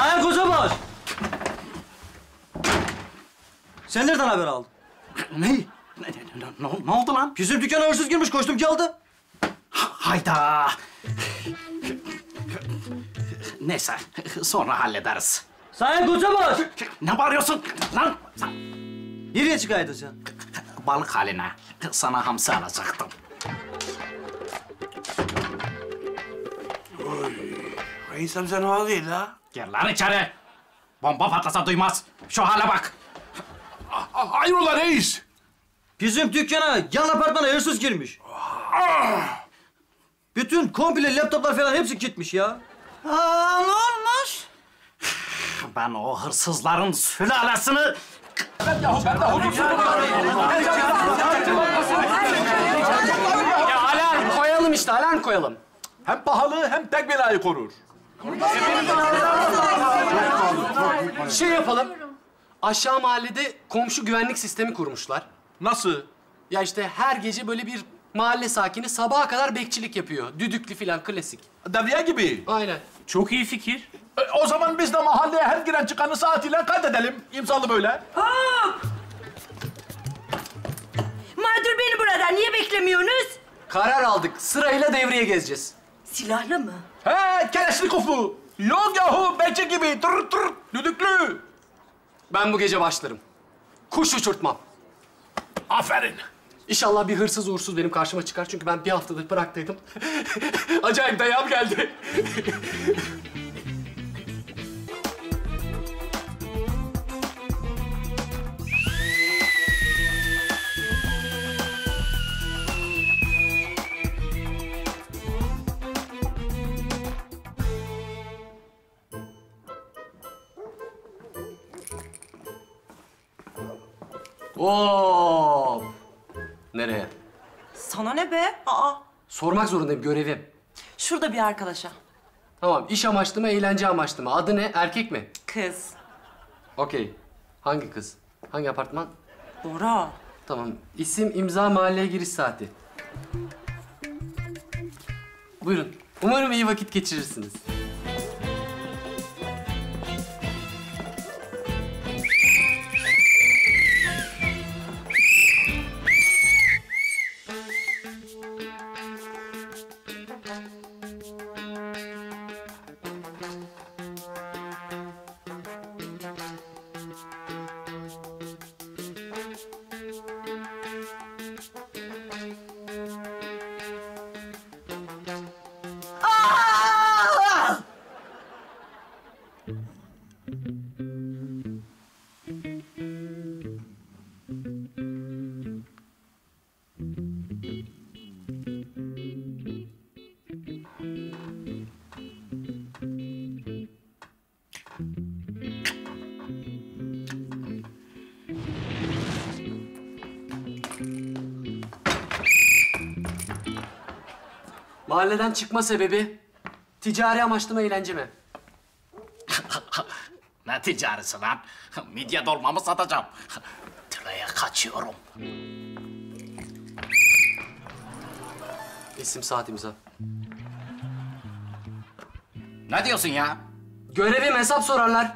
Sayın Kocabaş! Sen nereden haber aldın? Ne? Ne oldu lan? Bizim dükkana hırsız girmiş, koştum geldi. Hayda! Neyse, sonra hallederiz. Sayın Kocabaş! Ne bağırıyorsun lan? Nereye çıkaydın sen? Balık haline. Sana hamsi alacaktım. Reis amca ne oluyor la? Gel lan içeri. Bomba patlasa duymaz. Şu hale bak. Hayrola reis? Bizim dükkana, yan apartmana hırsız girmiş. Bütün komple laptoplar falan hepsi gitmiş ya. Aa, ne olmuş? Ben o hırsızların sülalesini... Ya alarm koyalım işte, alarm koyalım. Hem pahalı hem tek belayı korur. Şey yapalım. Aşağı mahallede komşu güvenlik sistemi kurmuşlar. Nasıl? Ya işte her gece böyle bir mahalle sakini sabaha kadar bekçilik yapıyor. Düdüklü filan, klasik. Devriye gibi. Aynen. Çok iyi fikir. O zaman biz de mahalleye her giren çıkanı saatiyle kaydedelim. İmzalı böyle. Hop! Mağdur beni burada. Niye beklemiyorsunuz? Karar aldık. Sırayla devreye gezeceğiz. Silahlı mı? He, Keleşnikovlu. Yok yahu, bekçi gibi. Tır tır, düdüklü. Ben bu gece başlarım. Kuş uçurtmam. Aferin. İnşallah bir hırsız uğursuz benim karşıma çıkar. Çünkü ben bir haftadır Pırak'taydım. Acayip dayağım geldi. Oo! Nereye? Sana ne be? Aa! Sormak zorundayım, görevim. Şurada bir arkadaşa. Tamam, iş amaçlı mı, eğlence amaçlı mı? Adı ne, erkek mi? Kız. Okey. Hangi kız? Hangi apartman? Bora. Tamam. İsim, imza, mahalleye giriş saati. Buyurun. Umarım iyi vakit geçirirsiniz. Mahalleden çıkma sebebi ticari amaçlı mı, eğlence mi? Ne ticarisi lan? Midye dolmamı satacağım. Tülay'a kaçıyorum. İsim, saat, imza. Ne diyorsun ya? Görevim, hesap sorarlar.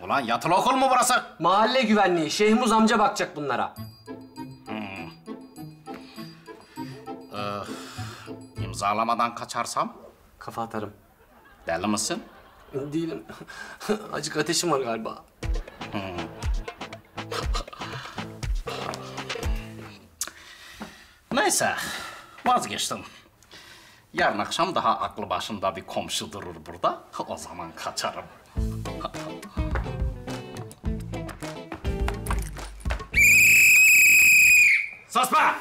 Ulan yatılı okul mu burası? Mahalle güvenliği. Şehmuz amca bakacak bunlara. İmzalamadan kaçarsam? Kafa atarım. Deli misin? Değilim. Acık ateşim var galiba. Neyse, vazgeçtim. Yarın akşam daha aklı başında bir komşu durur burada. O zaman kaçarım. Sus be!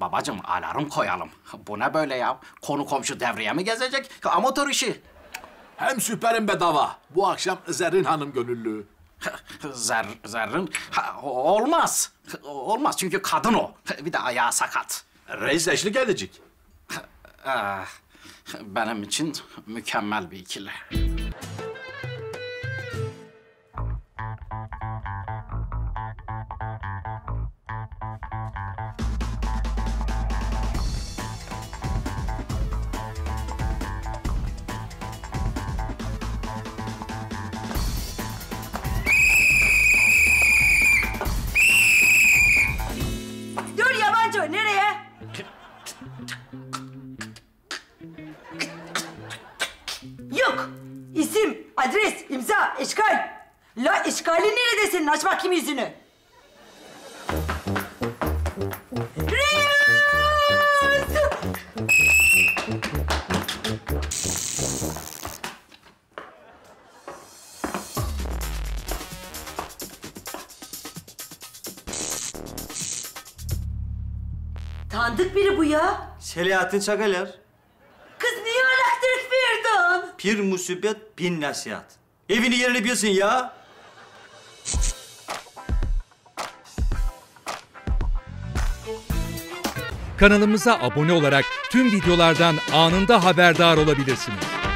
Babacığım, alarm koyalım. Bu ne böyle ya? Konu komşu devreye mi gezecek? Amatör işi. Hem süperim bedava. Bu akşam Zerrin Hanım gönüllü. Zerrin? Ha, olmaz. Olmaz çünkü kadın o. Bir de ayağı sakat. Reis eşlik edecek. Benim için mükemmel bir ikili. Adres, imza, işgal. La işgali nerede senin? Aç bakayım yüzünü. Tanıdık biri bu ya. Selahattin Çakalır. Kız niye anahtarlık verdin? Bir musibet, bin nasihat. Evini yerini bilsin ya. Kanalımıza abone olarak tüm videolardan anında haberdar olabilirsiniz.